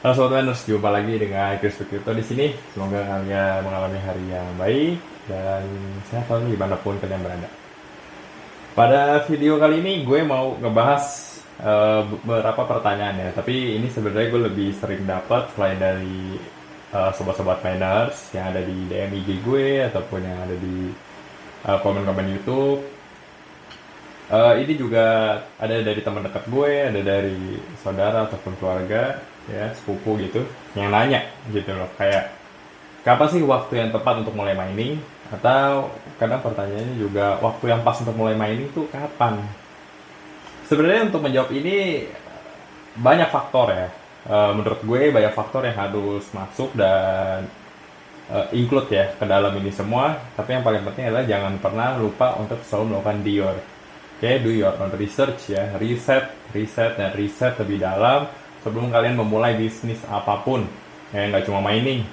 Halo sobat Wenders, jumpa lagi dengan Krispy Crypto di sini. Semoga kalian mengalami hari yang baik dan sehat selalu dimanapun kalian berada. Pada video kali ini gue mau ngebahas beberapa pertanyaan ya. Tapi ini sebenarnya gue lebih sering dapat selain dari sobat-sobat miners yang ada di DM IG gue ataupun yang ada di komen-komen YouTube. Ini juga ada dari teman dekat gue, ada dari saudara ataupun keluarga, ya sepupu gitu, yang nanya gitu loh, kayak kapan sih waktu yang tepat untuk mulai mining, atau kadang pertanyaannya juga waktu yang pas untuk mulai mining itu kapan. Sebenarnya untuk menjawab ini banyak faktor ya, menurut gue banyak faktor yang harus masuk dan include ya ke dalam ini semua. Tapi yang paling penting adalah jangan pernah lupa untuk selalu melakukan DIYR. Oke, do your own research ya, riset lebih dalam sebelum kalian memulai bisnis apapun, ya nggak cuma mining,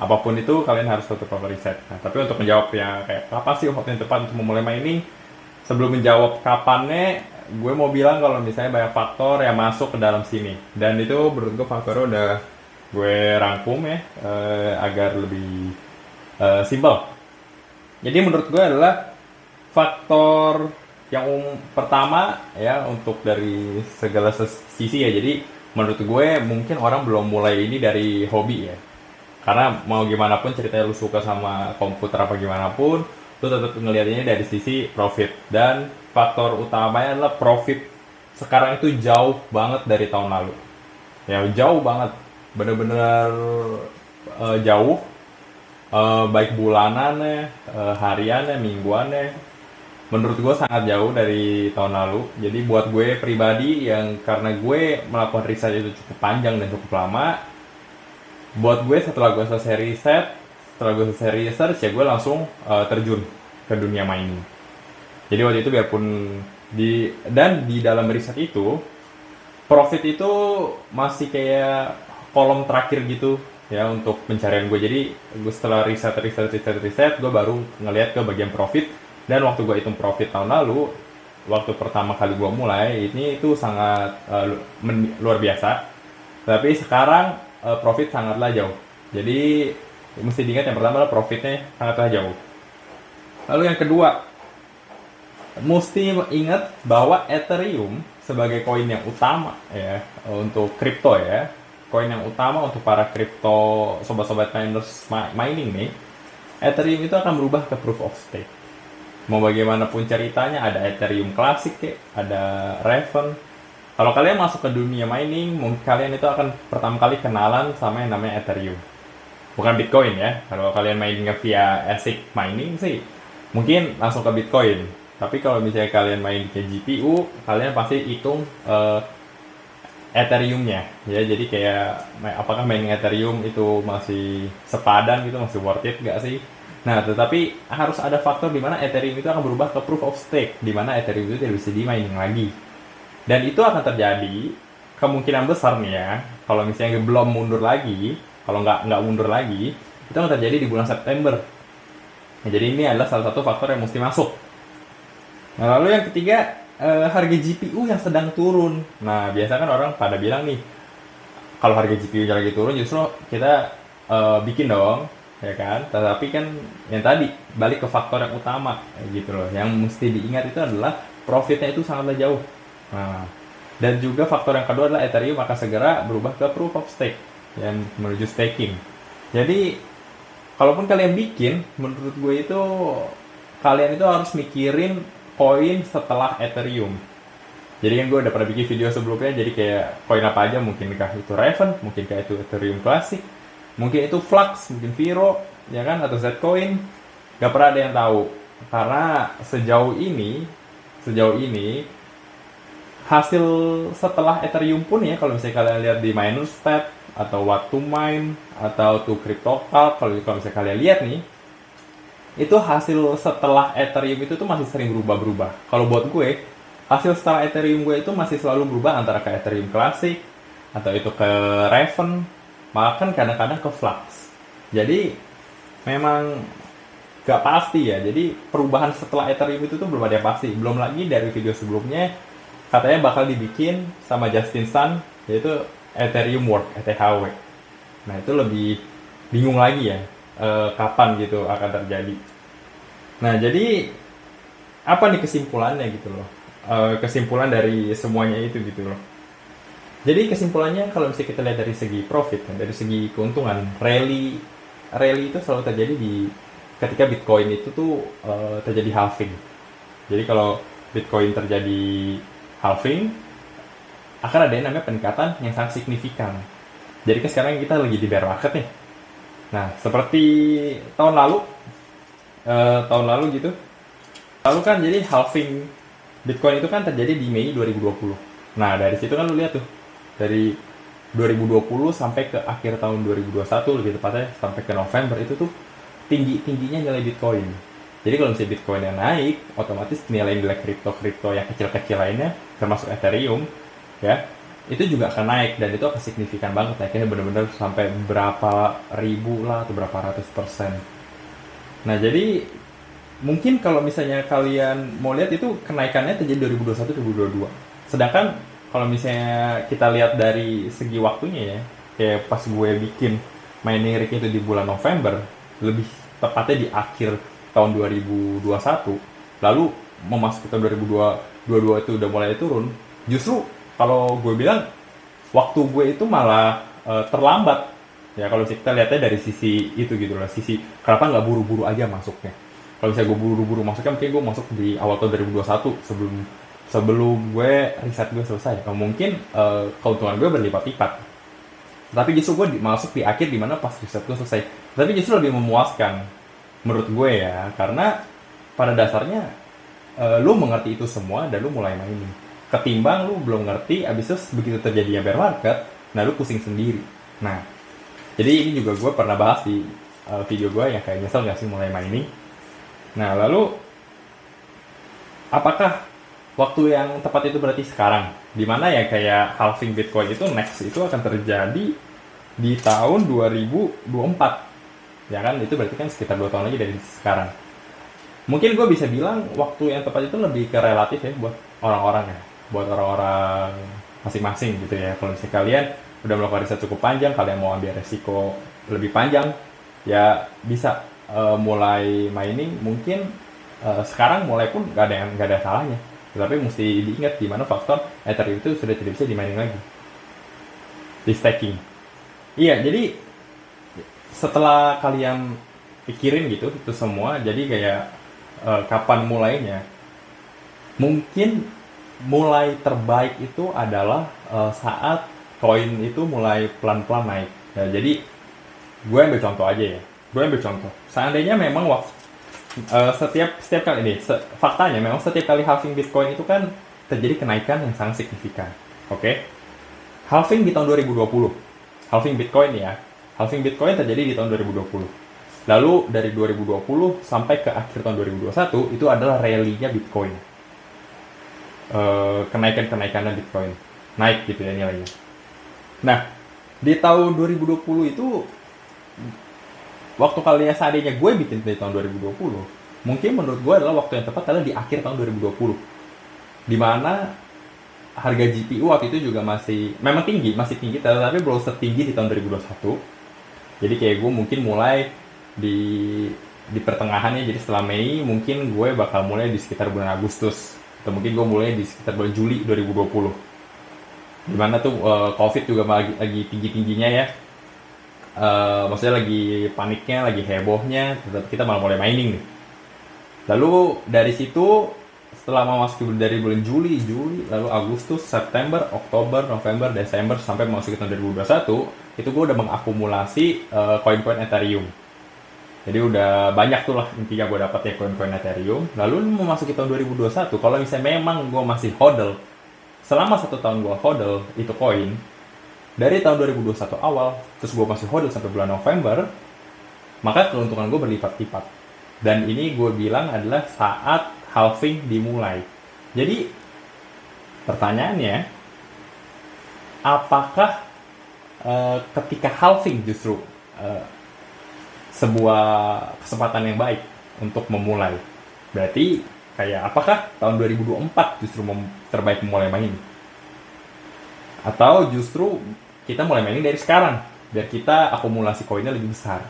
apapun itu kalian harus proper riset. Nah, tapi untuk menjawab yang kayak apa sih waktu yang tepat untuk memulai mining, sebelum menjawab kapannya, gue mau bilang kalau misalnya banyak faktor yang masuk ke dalam sini, dan itu menurut gue faktornya udah gue rangkum ya, agar lebih simpel. Jadi menurut gue adalah faktor yang pertama ya untuk dari segala sisi ya. Jadi menurut gue mungkin orang belum mulai ini dari hobi ya, karena mau gimana pun ceritanya lu suka sama komputer apa gimana pun, lu tetap ngeliatnya dari sisi profit. Dan faktor utamanya adalah profit sekarang itu jauh banget dari tahun lalu ya, jauh banget, bener-bener jauh, baik bulanannya, hariannya, mingguannya, menurut gue sangat jauh dari tahun lalu. Jadi buat gue pribadi, yang karena gue melakukan riset itu cukup panjang dan cukup lama, buat gue setelah gue selesai research ya gue langsung terjun ke dunia mining. Jadi waktu itu biarpun di dalam riset itu profit itu masih kayak kolom terakhir gitu ya untuk pencarian gue. Jadi gue setelah riset gue baru ngelihat ke bagian profit. Dan waktu gue hitung profit tahun lalu, waktu pertama kali gue mulai, ini itu sangat luar biasa. Tapi sekarang profit sangatlah jauh. Jadi mesti diingat yang pertama adalah profitnya sangatlah jauh. Lalu yang kedua, mesti ingat bahwa Ethereum sebagai koin yang utama ya untuk kripto ya, koin yang utama untuk para kripto sobat-sobat miners mining nih, Ethereum itu akan berubah ke proof of stake. Mau bagaimanapun ceritanya, ada Ethereum klasik ya, ada Raven. Kalau kalian masuk ke dunia mining, mungkin kalian itu akan pertama kali kenalan sama yang namanya Ethereum. Bukan Bitcoin ya, kalau kalian mainnya via ASIC mining sih, mungkin langsung ke Bitcoin. Tapi kalau misalnya kalian main ke GPU, kalian pasti hitung Ethereum-nya. Ya, jadi kayak apakah mining Ethereum itu masih sepadan gitu, masih worth it nggak sih? Nah, tetapi harus ada faktor di mana Ethereum itu akan berubah ke proof of stake, di mana Ethereum itu tidak bisa di-mining lagi. Dan itu akan terjadi kemungkinan besar nih ya, kalau misalnya belum mundur lagi, kalau nggak mundur lagi, itu akan terjadi di bulan September. Nah, jadi ini adalah salah satu faktor yang mesti masuk. Nah, lalu yang ketiga, harga GPU yang sedang turun. Nah, biasa kan orang pada bilang nih, kalau harga GPU lagi turun justru kita bikin dong, ya kan? Tetapi kan yang tadi balik ke faktor yang utama gitu loh, yang mesti diingat itu adalah profitnya itu sangatlah jauh. Nah, dan juga faktor yang kedua adalah Ethereum akan segera berubah ke proof of stake yang menuju staking. Jadi kalaupun kalian bikin, menurut gue itu kalian itu harus mikirin koin setelah Ethereum. Jadi kan gue udah pernah bikin video sebelumnya, jadi kayak koin apa aja, mungkinkah itu Raven, mungkinkah itu Ethereum klasik, mungkin itu Flux, mungkin Piro, ya kan, atau Zcoin. Gak pernah ada yang tahu, karena sejauh ini hasil setelah Ethereum pun ya, kalau misalnya kalian lihat di miners tab atau what to mine atau to CryptoCalc, kalau misalnya kalian lihat nih, itu hasil setelah Ethereum itu tuh masih sering berubah-berubah. Kalau buat gue, hasil setelah Ethereum gue itu masih selalu berubah antara ke Ethereum klasik atau itu ke Raven, bahkan kadang-kadang ke Flux. Jadi memang gak pasti ya. Jadi perubahan setelah Ethereum itu tuh belum ada yang pasti. Belum lagi dari video sebelumnya katanya bakal dibikin sama Justin Sun, yaitu Ethereum Work, ETHW. Nah itu lebih bingung lagi ya, kapan gitu akan terjadi. Nah jadi apa nih kesimpulannya gitu loh, kesimpulan dari semuanya itu gitu loh. Jadi kesimpulannya kalau misalnya kita lihat dari segi profit, dari segi keuntungan, rally itu selalu terjadi di ketika Bitcoin itu tuh terjadi halving. Jadi kalau Bitcoin terjadi halving, akan ada yang namanya peningkatan yang sangat signifikan. Jadi kan sekarang kita lagi di bear market nih. Nah, seperti tahun lalu kan jadi halving Bitcoin itu kan terjadi di Mei 2020. Nah, dari situ kan lu lihat tuh, dari 2020 sampai ke akhir tahun 2021 lebih tepatnya, sampai ke November itu tuh tinggi-tingginya nilai Bitcoin. Jadi kalau misalnya Bitcoin yang naik, otomatis nilai kripto-kripto yang kecil-kecil lainnya, termasuk Ethereum, ya, itu juga akan naik, dan itu akan signifikan banget. Akhirnya benar-benar sampai berapa ribu lah, atau berapa ratus persen. Nah, jadi mungkin kalau misalnya kalian mau lihat itu kenaikannya terjadi 2021-2022. Sedangkan kalau misalnya kita lihat dari segi waktunya ya, kayak pas gue bikin mining rig itu di bulan November, lebih tepatnya di akhir tahun 2021, lalu memasuki tahun 2022 itu udah mulai turun. Justru kalau gue bilang waktu gue itu malah terlambat ya, kalau kita lihatnya dari sisi itu gitu loh, sisi kenapa nggak buru-buru aja masuknya. Kalau misalnya gue buru-buru masuknya, mungkin gue masuk di awal tahun 2021 sebelum gue riset gue selesai, mungkin keuntungan gue berlipat-lipat. Tapi justru gue masuk di akhir dimana pas riset gue selesai. Tapi justru lebih memuaskan menurut gue ya, karena pada dasarnya lu mengerti itu semua dan lu mulai mainin. Ketimbang lu belum ngerti, abis itu begitu terjadinya bear market, nah lu pusing sendiri. Nah, jadi ini juga gue pernah bahas di video gue yang kayak nyesel gak sih mulai mining. Nah lalu, apakah waktu yang tepat itu berarti sekarang? Dimana ya kayak halving Bitcoin itu next itu akan terjadi di tahun 2024. Ya kan, itu berarti kan sekitar 2 tahun lagi dari sekarang. Mungkin gue bisa bilang waktu yang tepat itu lebih ke relatif ya buat orang-orang ya. Buat orang-orang masing-masing gitu ya. Kalau misalnya kalian udah melakukan riset cukup panjang, kalian mau ambil resiko lebih panjang, ya bisa mulai mining mungkin sekarang mulai pun gak ada salahnya. Tapi mesti diingat di mana faktor Ethereum itu sudah tidak bisa di-mining lagi. Di staking. Iya, jadi setelah kalian pikirin gitu, itu semua, jadi kayak kapan mulainya. Mungkin mulai terbaik itu adalah saat koin itu mulai pelan-pelan naik. Nah, jadi, gue ambil contoh aja ya. Seandainya memang setiap kali ini, faktanya memang setiap kali halving Bitcoin itu kan terjadi kenaikan yang sangat signifikan. Oke. Halving di tahun 2020. Halving Bitcoin ya. Halving Bitcoin terjadi di tahun 2020. Lalu dari 2020 sampai ke akhir tahun 2021 itu adalah rally-nya Bitcoin. Kenaikan-kenaikannya Bitcoin. Naik gitu ya nilainya. Nah, di tahun 2020 itu waktu kalian seandainya gue bikin di tahun 2020, mungkin menurut gue adalah waktu yang tepat adalah di akhir tahun 2020. Dimana harga GPU waktu itu juga masih tinggi, tapi belum setinggi di tahun 2021. Jadi kayak gue mungkin mulai di pertengahannya, jadi setelah Mei, mungkin gue bakal mulai di sekitar bulan Agustus. Atau mungkin gue mulai di sekitar bulan Juli 2020. Dimana tuh COVID juga lagi tinggi-tingginya ya. Maksudnya lagi paniknya, lagi hebohnya, kita malah mulai mining nih. Lalu dari situ setelah memasuki dari bulan Juli, lalu Agustus, September, Oktober, November, Desember sampai memasuki tahun 2021, itu gue udah mengakumulasi koin-koin Ethereum. Jadi udah banyak tuh lah intinya gue dapat ya koin-koin Ethereum. Lalu memasuki tahun 2021, kalau misalnya memang gue masih hodl selama 1 tahun gue hodl itu koin. Dari tahun 2021 awal, terus gue masih hodl sampai bulan November, maka keuntungan gue berlipat-lipat. Dan ini gue bilang adalah saat halving dimulai. Jadi, pertanyaannya, apakah ketika halving justru sebuah kesempatan yang baik untuk memulai? Berarti, kayak apakah tahun 2024 justru terbaik memulai main? Atau justru kita mulai mining dari sekarang biar kita akumulasi koinnya lebih besar.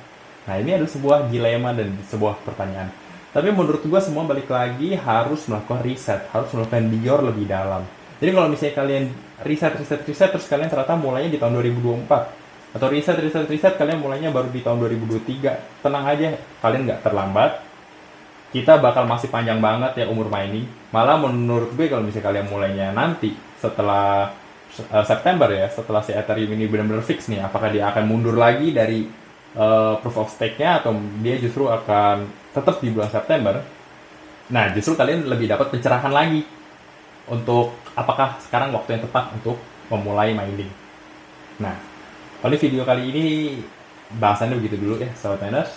Nah, ini adalah sebuah dilema dan sebuah pertanyaan. Tapi menurut gue semua balik lagi harus melakukan riset, harus melakukan dior lebih dalam. Jadi kalau misalnya kalian riset terus kalian ternyata mulainya di tahun 2024 atau riset kalian mulainya baru di tahun 2023, tenang aja, kalian nggak terlambat. Kita bakal masih panjang banget ya umur mining. Malah menurut gue kalau misalnya kalian mulainya nanti setelah September ya, setelah si Ethereum ini benar-benar fix nih, apakah dia akan mundur lagi dari proof of stake-nya atau dia justru akan tetap di bulan September. Nah, justru kalian lebih dapat pencerahan lagi untuk apakah sekarang waktu yang tepat untuk memulai mining. Nah, oleh video kali ini bahasannya begitu dulu ya, sahabat miners.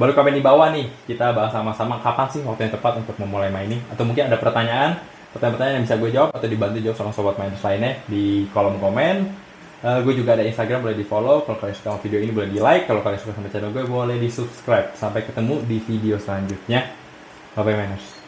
Baru komen di bawah nih, kita bahas sama-sama kapan sih waktu yang tepat untuk memulai mining. Atau mungkin ada pertanyaan yang bisa gue jawab atau dibantu jawab sama sobat miners lainnya di kolom komen. Gue juga ada Instagram, boleh di follow. Kalau kalian suka video ini boleh di like. Kalau kalian suka sama channel gue boleh di subscribe. Sampai ketemu di video selanjutnya. Bye miners.